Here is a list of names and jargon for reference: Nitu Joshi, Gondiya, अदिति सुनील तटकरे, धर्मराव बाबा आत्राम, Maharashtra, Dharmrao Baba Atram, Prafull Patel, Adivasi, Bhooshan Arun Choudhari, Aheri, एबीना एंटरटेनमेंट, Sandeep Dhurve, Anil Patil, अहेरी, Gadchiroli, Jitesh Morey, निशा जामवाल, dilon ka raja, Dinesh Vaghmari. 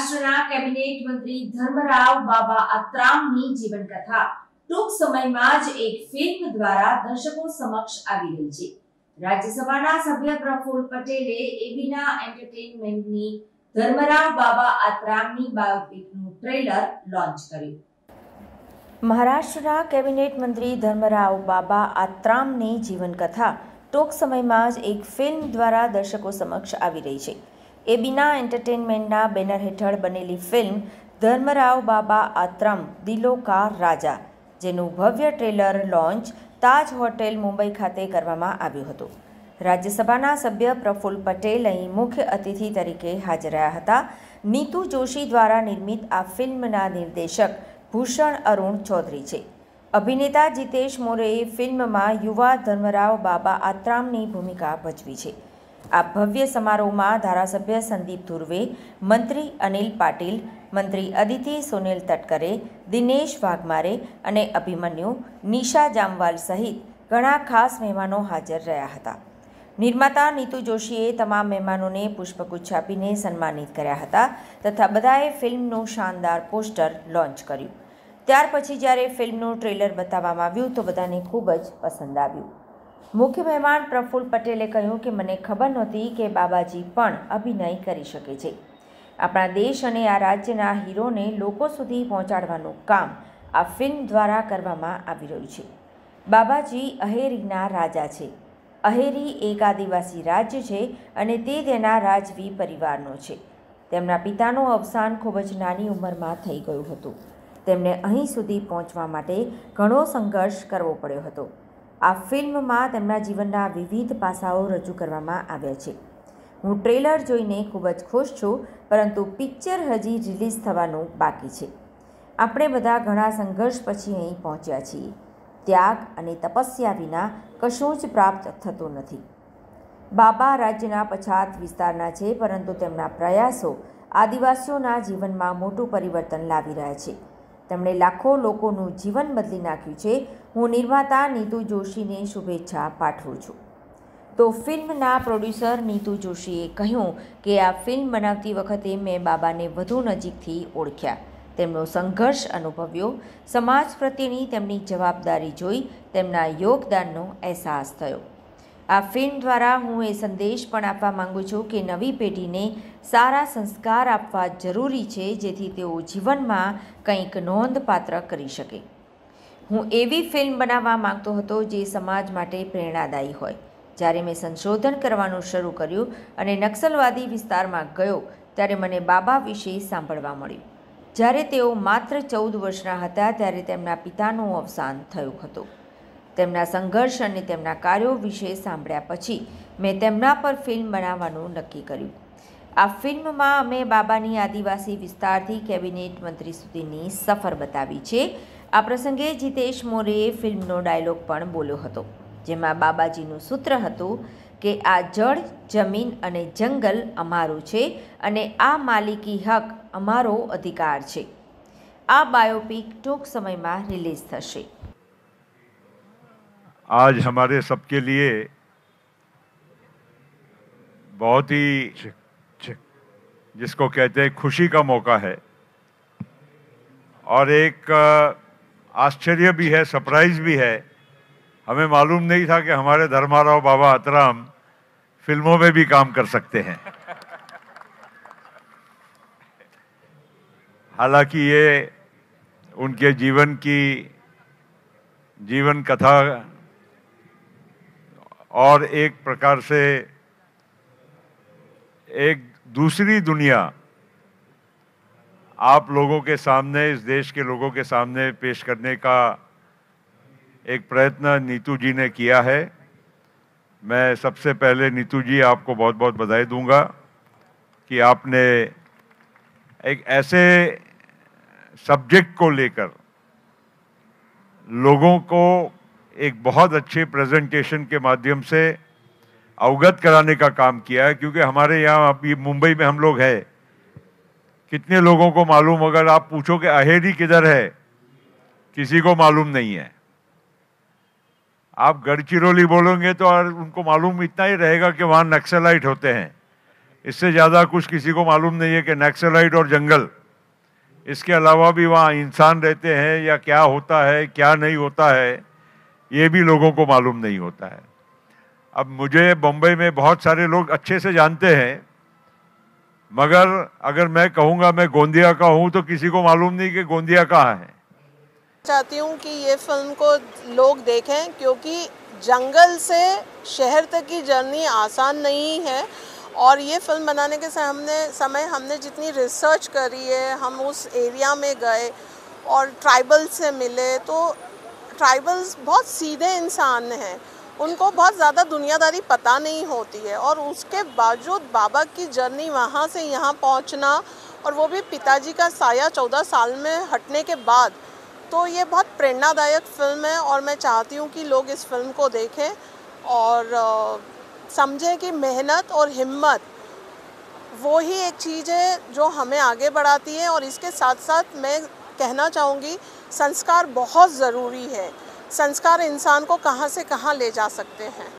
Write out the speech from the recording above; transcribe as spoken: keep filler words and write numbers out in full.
Maharashtra cabinet मंत्री धर्मराव बाबा आत्राम की जीवन कथा टूंक समय में एक फिल्म द्वारा दर्शकों समक्ष आई रही है। राज्यसभा सभ्य प्रफुल्ल पटेले एबीना एंटरटेनमेंट की धर्मराव बाबा आत्राम की बायोपिक नु ट्रेलर लॉन्च कर्यु। महाराष्ट्र कैबिनेट मंत्री धर्मराव बाबा आत्राम की जीवन कथा टूंक समय में एक फिल्म द्वारा दर्शकों समक्ष आई रही है। एबीना एंटरटेनमेंटना बेनर हेठळ बनेली फिल्म धर्मराव बाबा आत्रम दिलो का राजा जेनु भव्य trailer launch Taj hotel Mumbai खाते करवामां आव्युं हतुं। राज्यसभाना सभ्य प्रफुल्ल पटेल अहीं मुख्य अतिथि तरीके हाजर रह्या हता। नीतू जोशी द्वारा निर्मित आ फिल्मना निर्देशक भूषण अरुण चौधरी छे। अभिनेता जितेश मोरेए फिल्म में युवा धर्मराव बाबा आत्रमनी भूमिका भजवी छे। आ भव्य समारोह में धारासभ्य संदीप धुर्वे, मंत्री अनिल पाटिल, मंत्री अदिति सुनील तटकरे, दिनेश वाघमारे अने अभिमन्यु, निशा जामवाल सहित घणा खास मेहमानों हाजर रह्या हता। निर्माता नीतू जोशीए तमाम मेहमानों ने पुष्पगुच्छ आपीने सन्मानित कर्या हता तथा बधाए फिल्मनुं शानदार पोस्टर लॉन्च कर्युं। त्यार पछी ज्यारे फिल्मनुं ट्रेलर बताववामां आव्युं तो बधाने खूब ज पसंद आव्युं। मुख्य मेहमान प्रफुल्ल पटेले कहूँ कि मने खबर नहोती के बाबाजी पण अभिनय करी शके छे। अपना देश अने आ राज्यना हीरोने लोको सुधी पहोंचाडवानुं काम आ फिल्म द्वारा करवामां आवी रह्युं छे। बाबाजी अहेरीना राजा छे। अहेरी एक आदिवासी राज्य छे अने ते तेना राजवी परिवारनो छे। तेमना पितानो अवसान खूब ज नानी उंमरमां थई गयुं हतुं। तेमणे अहीं सुधी पहोंचवा माटे घणो संघर्ष करवो पड्यो हतो। आ फिल्म में तेमना जीवनना विविध पासाओ रजू करवामां आव्या छे। हूँ ट्रेलर जोईने खूब ज खुश छूँ, परंतु पिक्चर हजी रिलीज थवानुं बाकी छे। आपणे बधा घणा संघर्ष पछी अहीं पहोंच्या छीए। त्याग अने तपस्या विना कशुं ज प्राप्त थतुं नथी। बाबा राज्यना पछात विस्तारना छे, परंतु तेमना प्रयासो आदिवासीओना जीवनमां मोटुं परिवर्तन लावी रह्या छे। તેમણે લાખો લોકોનું જીવન બદલી નાખ્યું છે। હું નિર્માતા નીતુ જોશીને શુભેચ્છા પાઠવું છું। તો ફિલ્મના પ્રોડ્યુસર નીતુ જોશીએ કહ્યું કે આ ફિલ્મ બનાવતી વખતે મેં બાબાને વધુ નજીકથી ઓળખ્યા, તેમનો સંઘર્ષ અનુભવ્યો, સમાજ પ્રત્યેની તેમની જવાબદારી જોઈ તેમના યોગદાનનો અહેસાસ થયો। આ ફિલ્મ દ્વારા હું એ સંદેશ પણ આપવા માગું છું કે નવી પેઢીને सारा संस्कार आपवा जरूरी है, जेथी तेओ जीवन में कंईक नोंधपात्र करी शके। हूँ एवी फिल्म बनावा माँगतो हतो जे समाज माटे प्रेरणादायी होय। ज्यारे मैं संशोधन करवानुं शरू कर्युं अने नक्सलवादी विस्तार में गयो त्यारे मने बाबा विषे सांभळवा मळ्युं। ज्यारे तेओ मात्र चौद वर्षना हता त्यारे तेमना पितानुं अवसान थयुं हतुं। तेमना संघर्ष अने तेमना कार्यो विषे सांभळ्या पछी मैं तेमना पर फिल्म बनाववानुं नक्की कर्युं। आ फिल्म में अमे बाबानी आदिवासी विस्तार थी कैबिनेट मंत्री सुधीनी सफर बतावी छे। आ प्रसंगे जितेश मोरेए फिल्मनो डायलॉग पण बोल्यो हतो, जेमां बाबाजीनुं सूत्र हतुं के आ जड़ जमीन अने जंगल अमारुं छे अने आ मालिकी हक अमारो अधिकार छे। आ बायोपिक टूंक समय में रिलीज थशे। आज हमारे सबके लिए बहुत ही, जिसको कहते हैं, खुशी का मौका है और एक आश्चर्य भी है, सरप्राइज़ भी है। हमें मालूम नहीं था कि हमारे धर्माराव बाबा आत्राम फिल्मों में भी काम कर सकते हैं। हालांकि ये उनके जीवन की जीवन कथा और एक प्रकार से एक दूसरी दुनिया आप लोगों के सामने, इस देश के लोगों के सामने पेश करने का एक प्रयत्न नीतू जी ने किया है। मैं सबसे पहले नीतू जी आपको बहुत बहुत बधाई दूंगा कि आपने एक ऐसे सब्जेक्ट को लेकर लोगों को एक बहुत अच्छे प्रेजेंटेशन के माध्यम से अवगत कराने का काम किया है। क्योंकि हमारे यहाँ अभी मुंबई में हम लोग हैं, कितने लोगों को मालूम, अगर आप पूछो कि अहेरी किधर है, किसी को मालूम नहीं है। आप गढ़चिरौली बोलेंगे तो और उनको मालूम इतना ही रहेगा कि वहाँ नक्सलाइट होते हैं। इससे ज़्यादा कुछ किसी को मालूम नहीं है कि नक्सलाइट और जंगल, इसके अलावा भी वहाँ इंसान रहते हैं या क्या होता है क्या नहीं होता है ये भी लोगों को मालूम नहीं होता है। अब मुझे बम्बई में बहुत सारे लोग अच्छे से जानते हैं, मगर अगर मैं कहूँगा मैं गोंदिया का हूँ तो किसी को मालूम नहीं कि गोंदिया कहाँ है। चाहती हूँ कि ये फिल्म को लोग देखें, क्योंकि जंगल से शहर तक की जर्नी आसान नहीं है और ये फिल्म बनाने के समय हमने समय हमने जितनी रिसर्च करी है, हम उस एरिया में गए और ट्राइबल से मिले, तो ट्राइबल्स बहुत सीधे इंसान हैं, उनको बहुत ज़्यादा दुनियादारी पता नहीं होती है और उसके बावजूद बाबा की जर्नी वहाँ से यहाँ पहुँचना और वो भी पिताजी का साया चौदह साल में हटने के बाद, तो ये बहुत प्रेरणादायक फिल्म है और मैं चाहती हूँ कि लोग इस फिल्म को देखें और समझें कि मेहनत और हिम्मत वो ही एक चीज़ है जो हमें आगे बढ़ाती है। और इसके साथ साथ मैं कहना चाहूँगी संस्कार बहुत ज़रूरी है, संस्कार इंसान को कहां से कहां ले जा सकते हैं।